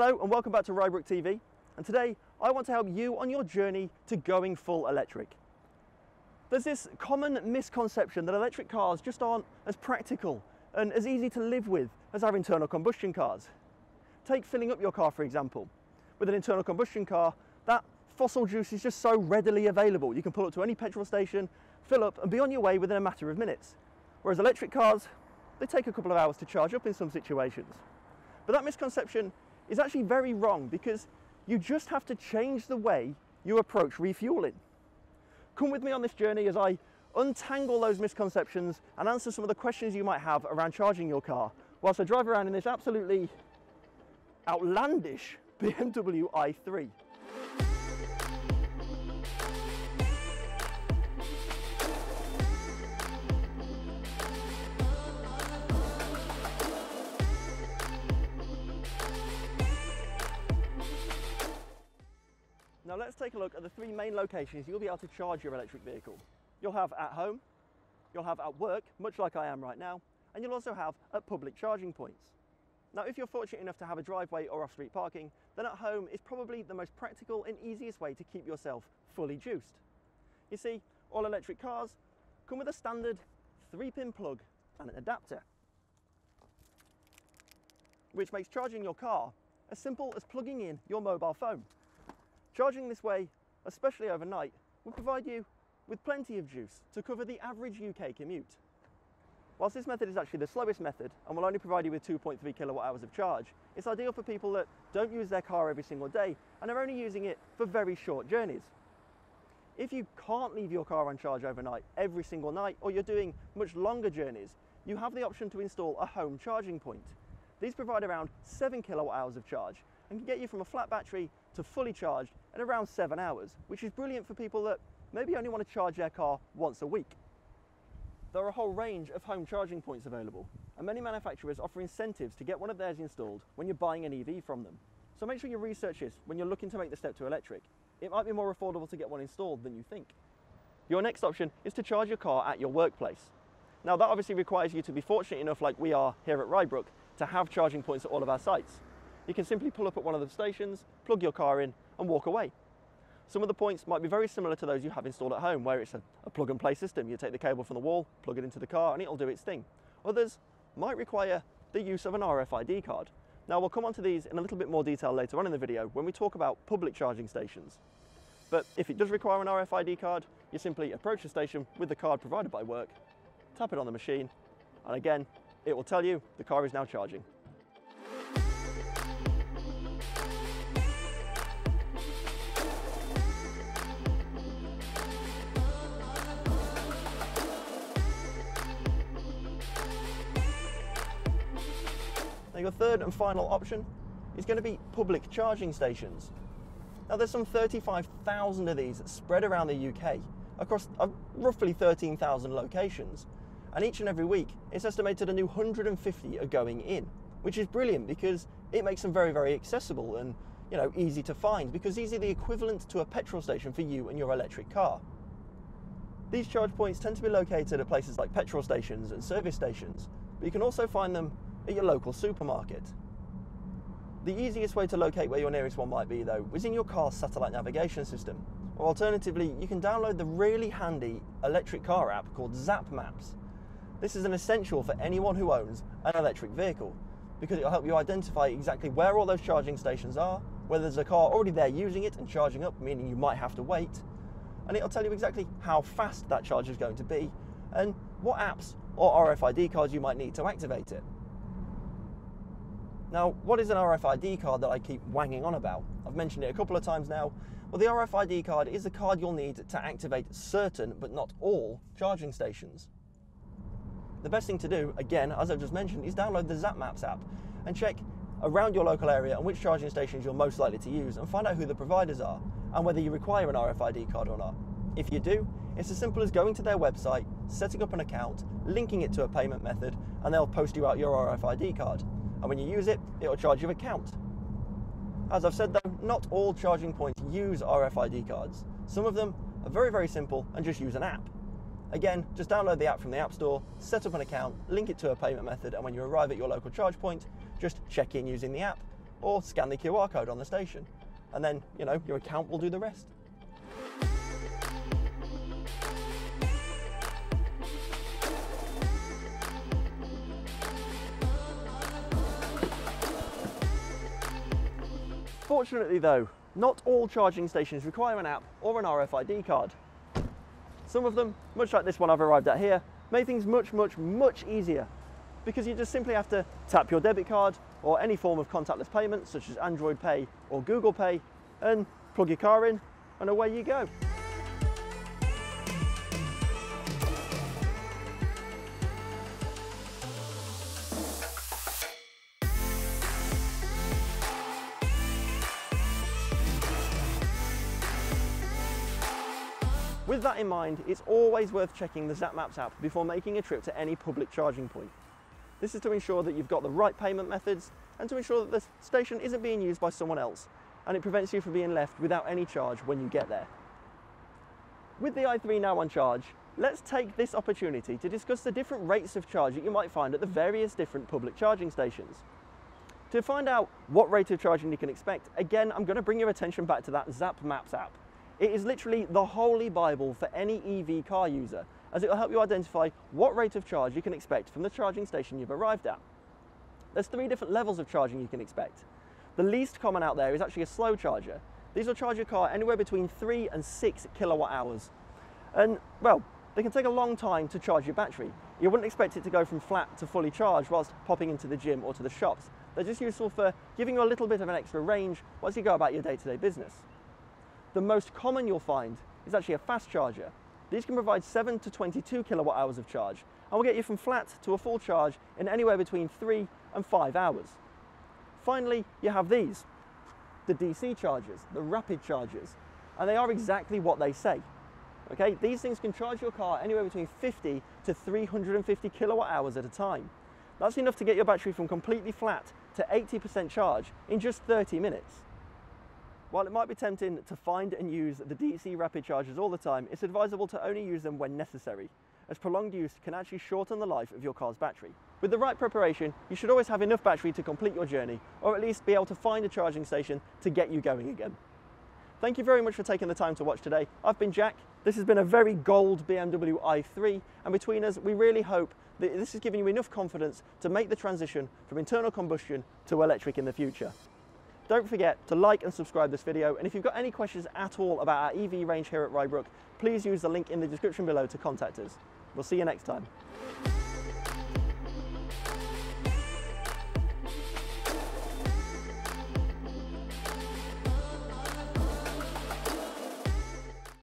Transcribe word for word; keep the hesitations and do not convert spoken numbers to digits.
Hello and welcome back to Rybrook T V, and today I want to help you on your journey to going full electric. There's this common misconception that electric cars just aren't as practical and as easy to live with as our internal combustion cars. Take filling up your car, for example. With an internal combustion car, that fossil juice is just so readily available. You can pull up to any petrol station, fill up and be on your way within a matter of minutes. Whereas electric cars, they take a couple of hours to charge up in some situations. But that misconception is actually very wrong, because you just have to change the way you approach refueling. Come with me on this journey as I untangle those misconceptions and answer some of the questions you might have around charging your car whilst I drive around in this absolutely outlandish B M W i three. Now let's take a look at the three main locations you'll be able to charge your electric vehicle. You'll have at home, you'll have at work, much like I am right now, and you'll also have at public charging points. Now if you're fortunate enough to have a driveway or off-street parking, then at home is probably the most practical and easiest way to keep yourself fully juiced. You see, all electric cars come with a standard three pin plug and an adapter, which makes charging your car as simple as plugging in your mobile phone. Charging this way, especially overnight, will provide you with plenty of juice to cover the average U K commute. Whilst this method is actually the slowest method and will only provide you with two point three kilowatt hours of charge, it's ideal for people that don't use their car every single day and are only using it for very short journeys. If you can't leave your car on charge overnight every single night, or you're doing much longer journeys, you have the option to install a home charging point. These provide around seven kilowatt hours of charge and can get you from a flat battery to fully charged in around seven hours, which is brilliant for people that maybe only want to charge their car once a week. There are a whole range of home charging points available, and many manufacturers offer incentives to get one of theirs installed when you're buying an E V from them. So make sure you research this when you're looking to make the step to electric. It might be more affordable to get one installed than you think. Your next option is to charge your car at your workplace. Now that obviously requires you to be fortunate enough, like we are here at Rybrook, to have charging points at all of our sites. You can simply pull up at one of the stations, plug your car in and walk away. Some of the points might be very similar to those you have installed at home, where it's a, a plug and play system. You take the cable from the wall, plug it into the car and it'll do its thing. Others might require the use of an R F I D card. Now we'll come onto these in a little bit more detail later on in the video when we talk about public charging stations. But if it does require an R F I D card, you simply approach the station with the card provided by work, tap it on the machine, and again, it will tell you the car is now charging. Now your third and final option is going to be public charging stations. Now there's some thirty-five thousand of these spread around the U K across roughly thirteen thousand locations, and each and every week it's estimated a new one hundred fifty are going in, which is brilliant because it makes them very, very accessible and, you know, easy to find, because these are the equivalent to a petrol station for you and your electric car. These charge points tend to be located at places like petrol stations and service stations, but you can also find them at your local supermarket. The easiest way to locate where your nearest one might be, though, is in your car's satellite navigation system, or alternatively you can download the really handy electric car app called Zap Maps. This is an essential for anyone who owns an electric vehicle, because it will help you identify exactly where all those charging stations are, whether there's a car already there using it and charging up, meaning you might have to wait, and it'll tell you exactly how fast that charge is going to be and what apps or R F I D cards you might need to activate it. Now, what is an R F I D card that I keep wanging on about? I've mentioned it a couple of times now. Well, the R F I D card is the card you'll need to activate certain, but not all, charging stations. The best thing to do, again, as I've just mentioned, is download the Zap Maps app and check around your local area and which charging stations you're most likely to use, and find out who the providers are and whether you require an R F I D card or not. If you do, it's as simple as going to their website, setting up an account, linking it to a payment method, and they'll post you out your R F I D card. And when you use it, it'll charge your account. As I've said though, not all charging points use R F I D cards. Some of them are very, very simple and just use an app. Again, just download the app from the App Store, set up an account, link it to a payment method, and when you arrive at your local charge point, just check in using the app, or scan the Q R code on the station. And then, you know, your account will do the rest. Fortunately though, not all charging stations require an app or an R F I D card. Some of them, much like this one I've arrived at here, make things much, much, much easier, because you just simply have to tap your debit card or any form of contactless payment such as Android Pay or Google Pay and plug your car in and away you go. With that in mind, it's always worth checking the Zap Maps app before making a trip to any public charging point. This is to ensure that you've got the right payment methods and to ensure that the station isn't being used by someone else, and it prevents you from being left without any charge when you get there. With the i three now on charge, let's take this opportunity to discuss the different rates of charge that you might find at the various different public charging stations. To find out what rate of charging you can expect, again, I'm going to bring your attention back to that Zap Maps app. It is literally the holy Bible for any E V car user, as it will help you identify what rate of charge you can expect from the charging station you've arrived at. There's three different levels of charging you can expect. The least common out there is actually a slow charger. These will charge your car anywhere between three and six kilowatt hours. And well, they can take a long time to charge your battery. You wouldn't expect it to go from flat to fully charged whilst popping into the gym or to the shops. They're just useful for giving you a little bit of an extra range once you go about your day-to-day business. The most common you'll find is actually a fast charger. These can provide seven to twenty-two kilowatt hours of charge and will get you from flat to a full charge in anywhere between three and five hours. Finally, you have these, the D C chargers, the rapid chargers, and they are exactly what they say. Okay, these things can charge your car anywhere between fifty to three hundred fifty kilowatt hours at a time. That's enough to get your battery from completely flat to eighty percent charge in just thirty minutes. While it might be tempting to find and use the D C rapid chargers all the time, it's advisable to only use them when necessary, as prolonged use can actually shorten the life of your car's battery. With the right preparation, you should always have enough battery to complete your journey, or at least be able to find a charging station to get you going again. Thank you very much for taking the time to watch today. I've been Jack. This has been a very gold B M W i three, and between us, we really hope that this has given you enough confidence to make the transition from internal combustion to electric in the future. Don't forget to like and subscribe this video, and if you've got any questions at all about our E V range here at Rybrook, please use the link in the description below to contact us. We'll see you next time.